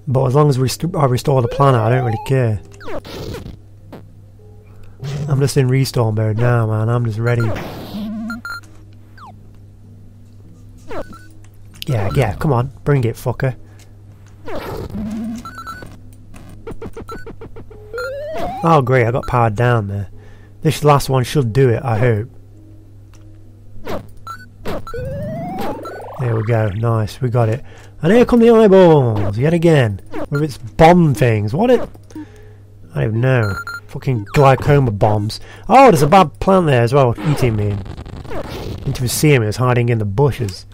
But as long as I restore the planet, I don't really care. I'm just in restore mode now, man. I'm just ready. Yeah, yeah, come on. Bring it, fucker. Oh great, I got powered down there. This last one should do it, I hope. There we go, nice, we got it. And here come the eyeballs, yet again. With its bomb things, what it... I don't know. Fucking glaucoma bombs. Oh, there's a bad plant there as well, eating me. Didn't even see him, it was hiding in the bushes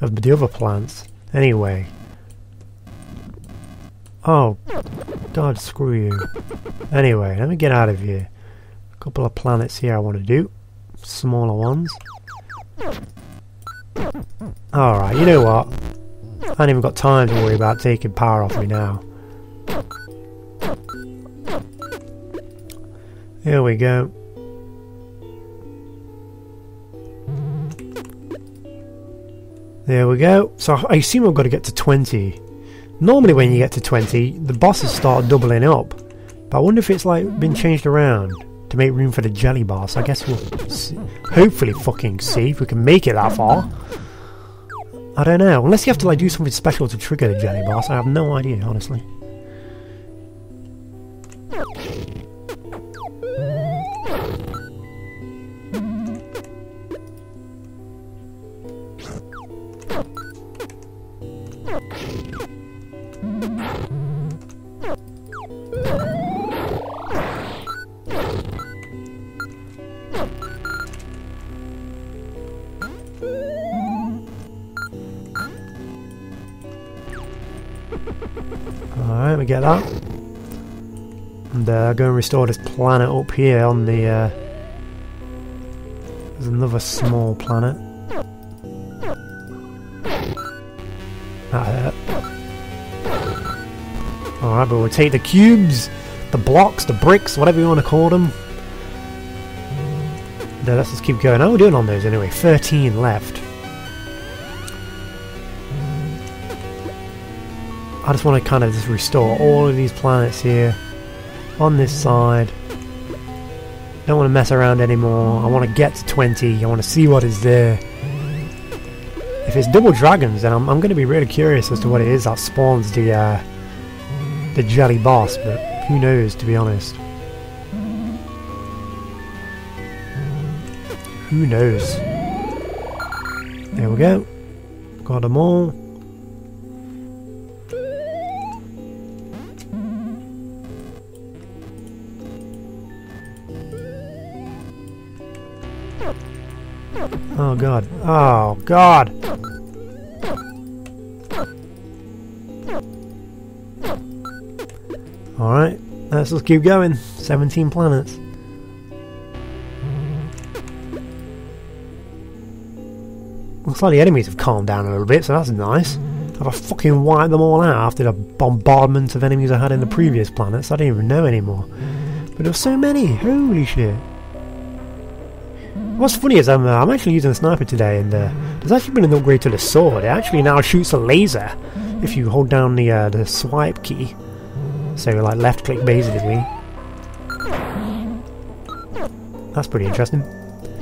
of the other plants. Anyway. Oh, God, screw you. Anyway, let me get out of here. A couple of planets here I want to do. Smaller ones. Alright, you know what? I haven't even got time to worry about taking power off me now. Here we go. There we go. So I assume I've got to get to 20. Normally when you get to 20, the bosses start doubling up. But I wonder if it's like been changed around to make room for the jelly bar. So I guess we'll see, hopefully fucking see if we can make it that far. I don't know. Unless you have to like do something special to trigger the jelly bar. So I have no idea, honestly. Alright, we get that. And go and restore this planet up here on the... there's another small planet. That hurt. Alright, but we'll take the cubes, the blocks, the bricks, whatever you want to call them. And, let's just keep going. How are we doing on those anyway? 13 left. I just want to kind of just restore all of these planets here on this side. Don't want to mess around anymore. I want to get to 20. I want to see what is there. If it's double dragons, then I'm going to be really curious as to what it is that spawns the jelly boss. But who knows, to be honest. Who knows? There we go. Got them all. Oh God. Oh God. Alright, let's just keep going. 17 planets. Looks like the enemies have calmed down a little bit, so that's nice. I've fucking wiped them all out after the bombardment of enemies I had in the previous planets. I don't even know anymore. But there were so many. Holy shit. What's funny is I'm actually using a sniper today, and there's actually been an upgrade to the sword. It actually now shoots a laser if you hold down the swipe key. So like left click basically. That's pretty interesting.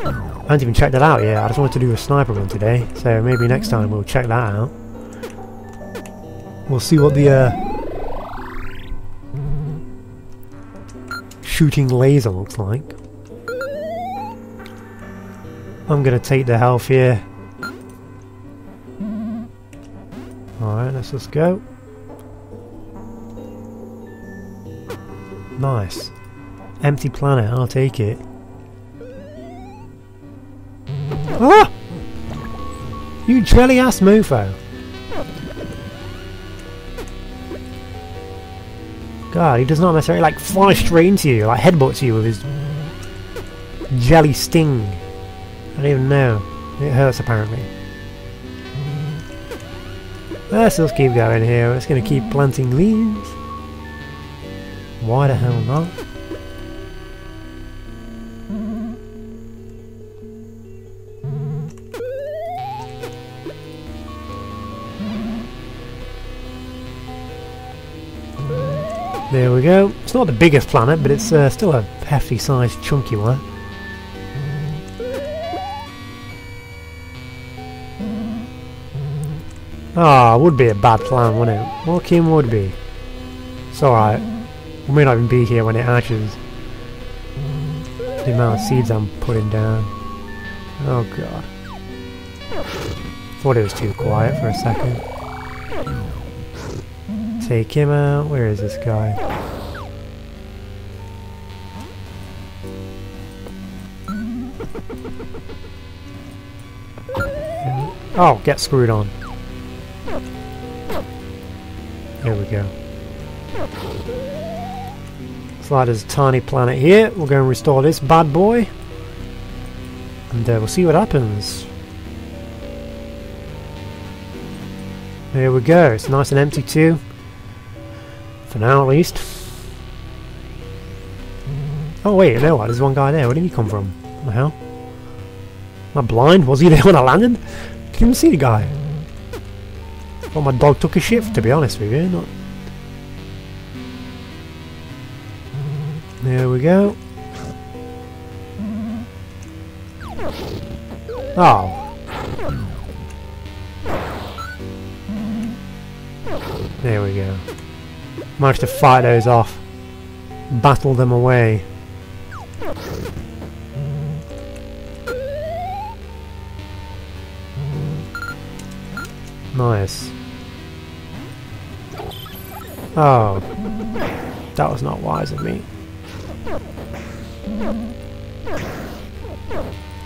I haven't even checked that out yet. I just wanted to do a sniper run today, so maybe next time we'll check that out. We'll see what the shooting laser looks like. I'm going to take the health here. Alright, let's just go. Nice. Empty planet, I'll take it. Ah! You jelly ass mofo! God, he does not necessarily like fly straight into you, like headbutts you with his jelly sting. I don't even know. It hurts apparently. Let's just keep going here. It's going to keep planting leaves. Why the hell not? There we go. It's not the biggest planet, but it's still a hefty sized chunky one. Ah, oh, would be a bad plan, wouldn't it? Walking would be. It's alright. We may not even be here when it hatches. The amount of seeds I'm putting down. Oh God. Thought it was too quiet for a second. Take him out. Where is this guy? Oh, get screwed on. There we go. Looks like there's a tiny planet here. We'll go and restore this bad boy. And we'll see what happens. There we go. It's nice and empty too. For now at least. Oh wait, there was. There's one guy there. Where did he come from? What the hell? Am I blind? Was he there when I landed? Didn't even see the guy. Well, my dog took a shit, to be honest with you. Not... There we go. Oh. There we go. Managed to fight those off. Battle them away. Nice. Oh. That was not wise of me.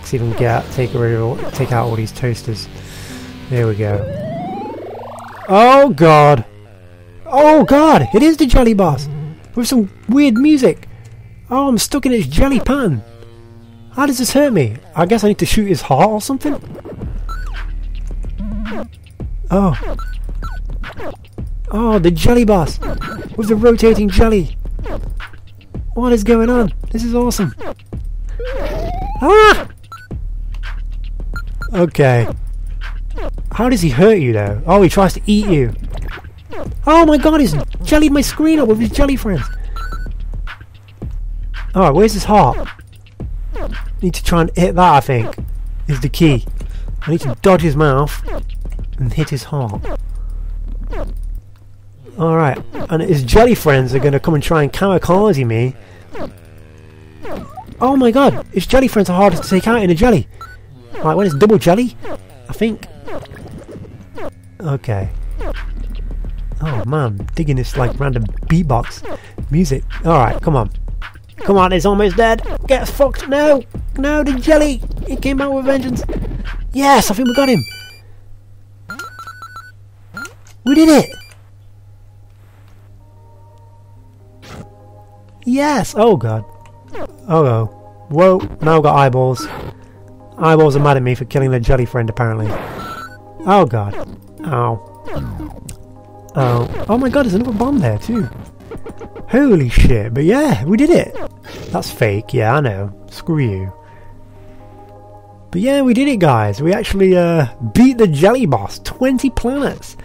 Let's even take out all these toasters. There we go. Oh god! Oh god! It is the jelly boss! With some weird music! Oh, I'm stuck in his jelly pan! How does this hurt me? I guess I need to shoot his heart or something? Oh. Oh, the jelly boss! With the rotating jelly! What is going on? This is awesome! Ah! Okay. How does he hurt you though? Oh, he tries to eat you. Oh my god, he's jellied my screen up with his jelly friends. Alright, where's his heart? Need to try and hit that, I think. Is the key. I need to dodge his mouth and hit his heart. Alright, and his jelly friends are gonna come and try and kamikaze me. Oh my god, his jelly friends are hardest to take out in a jelly. Like when it's double jelly, I think. Okay. Oh man, digging this like random beatbox music. Alright, come on. Come on, it's almost dead. Get fucked. No! No, the jelly! It came out with vengeance. Yes, I think we got him. We did it! Yes! Oh god. Oh no. Whoa, now I've got eyeballs. Eyeballs are mad at me for killing their jelly friend apparently. Oh god. Ow. Oh. Oh my god, there's another bomb there too. Holy shit, but yeah, we did it. That's fake, yeah, I know. Screw you. But yeah, we did it guys. We actually beat the jelly boss. 20 planets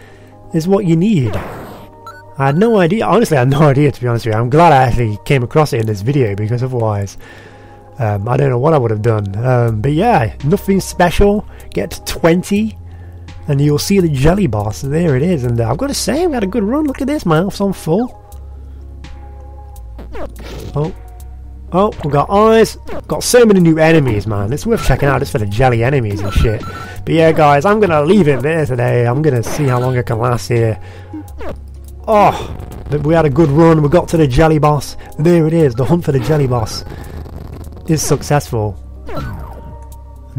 is what you need. I had no idea. Honestly, I had no idea, to be honest with you. I'm glad I actually came across it in this video because otherwise I don't know what I would have done. But yeah, nothing special. Get to 20. And you'll see the jelly boss. There it is. And I've got to say, we had a good run. Look at this. My health's on full. Oh. Oh, we've got eyes. Got so many new enemies, man. It's worth checking out just for the jelly enemies and shit. But yeah, guys, I'm going to leave it there today. I'm going to see how long I can last here. Oh, but we had a good run. We got to the jelly boss. There it is. The hunt for the jelly boss is successful.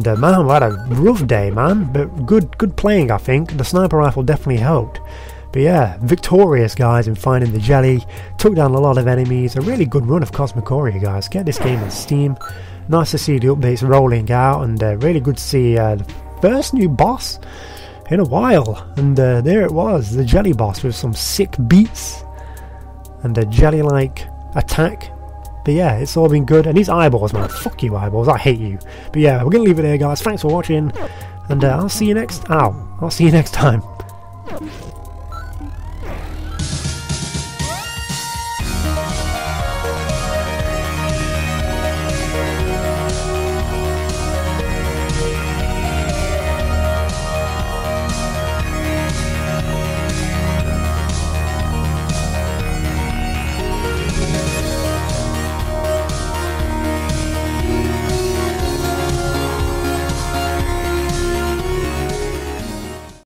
And man, we had a rough day, man, but good playing, I think. The sniper rifle definitely helped. But yeah, victorious, guys, in finding the jelly. Took down a lot of enemies. A really good run of Cosmochoria, guys. Get this game on Steam. Nice to see the updates rolling out, and really good to see the first new boss in a while. And there it was, the jelly boss with some sick beats and a jelly-like attack. But yeah, it's all been good. And these eyeballs, man. Fuck you, eyeballs. I hate you. But yeah, we're going to leave it there, guys. Thanks for watching. And I'll see you next... Ow. I'll see you next time.